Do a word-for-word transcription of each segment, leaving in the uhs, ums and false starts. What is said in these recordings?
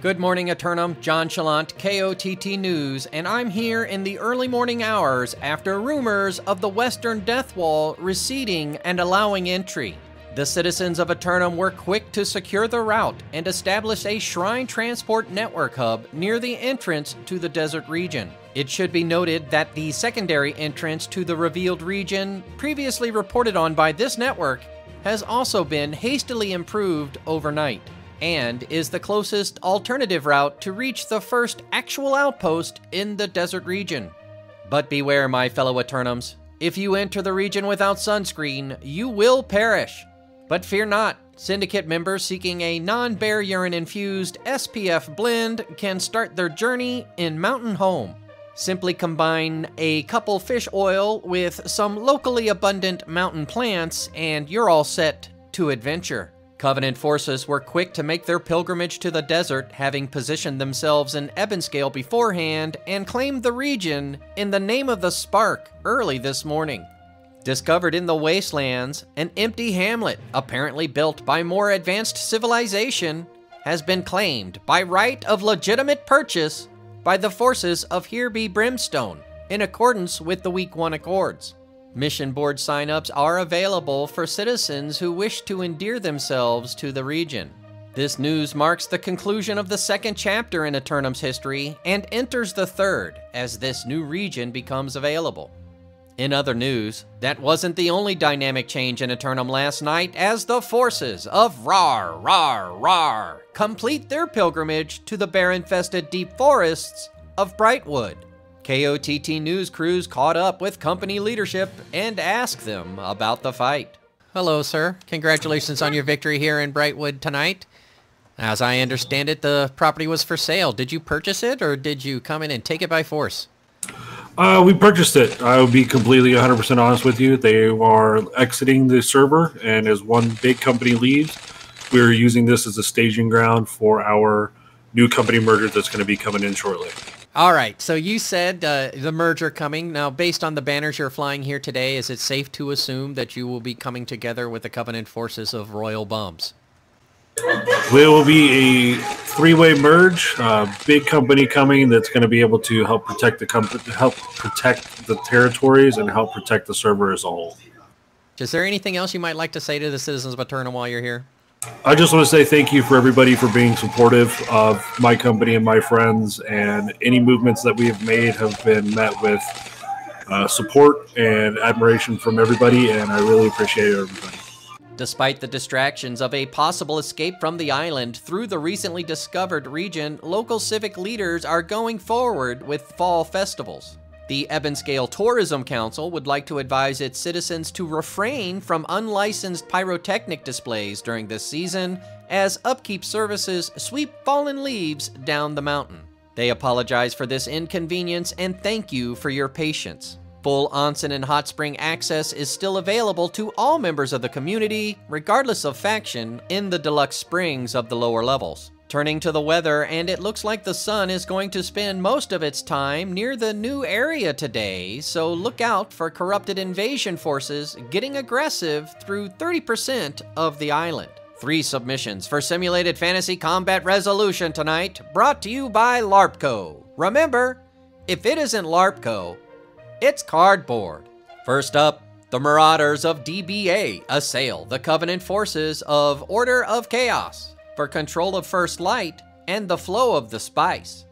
Good morning, Aeternum. John Chalant, K O T T News, and I'm here in the early morning hours after rumors of the Western Death Wall receding and allowing entry. The citizens of Aeternum were quick to secure the route and establish a Shrine Transport Network hub near the entrance to the desert region. It should be noted that the secondary entrance to the revealed region, previously reported on by this network, has also been hastily improved overnight, and is the closest alternative route to reach the first actual outpost in the desert region. But beware, my fellow Aeternums. If you enter the region without sunscreen, you will perish. But fear not. Syndicate members seeking a non-bear urine-infused S P F blend can start their journey in Mountain Home. Simply combine a couple fish oil with some locally abundant mountain plants and you're all set to adventure. Covenant forces were quick to make their pilgrimage to the desert, having positioned themselves in Ebonscale beforehand and claimed the region in the name of the Spark early this morning. Discovered in the wastelands, an empty hamlet, apparently built by more advanced civilization, has been claimed by right of legitimate purchase by the forces of Here Be Brimstone in accordance with the Week One Accords. Mission board signups are available for citizens who wish to endear themselves to the region. This news marks the conclusion of the second chapter in Aeternum's history and enters the third as this new region becomes available. In other news, that wasn't the only dynamic change in Aeternum last night, as the forces of RAR RAR RAR complete their pilgrimage to the bear-infested deep forests of Brightwood. K O T T News crews caught up with company leadership and asked them about the fight. Hello, sir. Congratulations on your victory here in Brightwood tonight. As I understand it, the property was for sale. Did you purchase it, or did you come in and take it by force? Uh, we purchased it. I will be completely one hundred percent honest with you. They are exiting the server, and as one big company leaves, we're using this as a staging ground for our new company merger that's going to be coming in shortly. All right, so you said uh, the merger coming. Now, based on the banners you're flying here today, is it safe to assume that you will be coming together with the Covenant forces of Royal Bombs? It will be a three-way merge, uh, big company coming that's going to be able to help protect the company, help protect the territories, and help protect the server as a whole. Is there anything else you might like to say to the citizens of Aeternum while you're here? I just want to say thank you for everybody for being supportive of my company and my friends, and any movements that we have made have been met with uh, support and admiration from everybody, and I really appreciate everybody. Despite the distractions of a possible escape from the island through the recently discovered region, local civic leaders are going forward with fall festivals. The Ebonscale Tourism Council would like to advise its citizens to refrain from unlicensed pyrotechnic displays during this season, as upkeep services sweep fallen leaves down the mountain. They apologize for this inconvenience and thank you for your patience. Full onsen and hot spring access is still available to all members of the community, regardless of faction, in the deluxe springs of the lower levels. Turning to the weather, and it looks like the sun is going to spend most of its time near the new area today, so look out for corrupted invasion forces getting aggressive through thirty percent of the island. Three submissions for simulated fantasy combat resolution tonight, brought to you by LARPCO. Remember, if it isn't LARPCO, it's cardboard. First up, the Marauders of D B A assail the Covenant forces of Order of Chaos for control of First Light and the flow of the spice.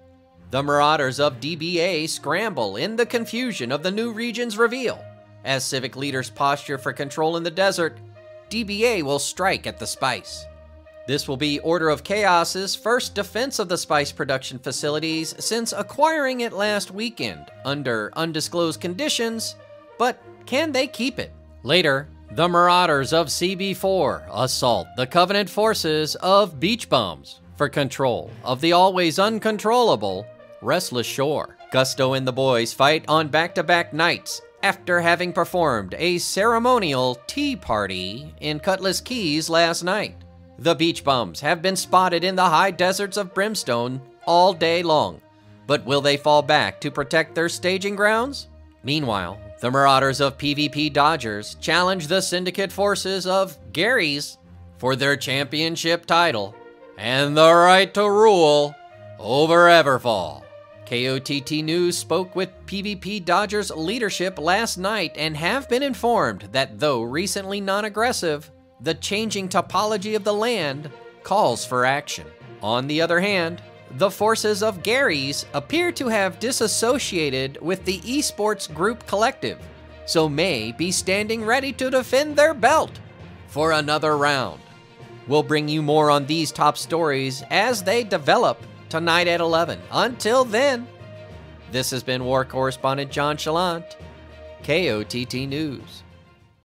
The Marauders of D B A scramble in the confusion of the new region's reveal. As civic leaders posture for control in the desert, D B A will strike at the spice. This will be Order of Chaos's first defense of the spice production facilities since acquiring it last weekend under undisclosed conditions, but can they keep it? Later, the Marauders of C B four assault the Covenant forces of Beach Bums for control of the always uncontrollable Restless Shore. Gusto and the boys fight on back-to-back nights after having performed a ceremonial tea party in Cutlass Keys last night. The Beach Bums have been spotted in the high deserts of Brimstone all day long, but will they fall back to protect their staging grounds? Meanwhile, the Marauders of PvP Dodgers challenge the Syndicate forces of Gary's for their championship title and the right to rule over Everfall. K O T T News spoke with PvP Dodgers leadership last night and have been informed that though recently non-aggressive, the changing topology of the land calls for action. On the other hand, the forces of Gary's appear to have disassociated with the esports group collective, so may be standing ready to defend their belt for another round. We'll bring you more on these top stories as they develop tonight at eleven. Until then, this has been War Correspondent John Chalant, K O T T News.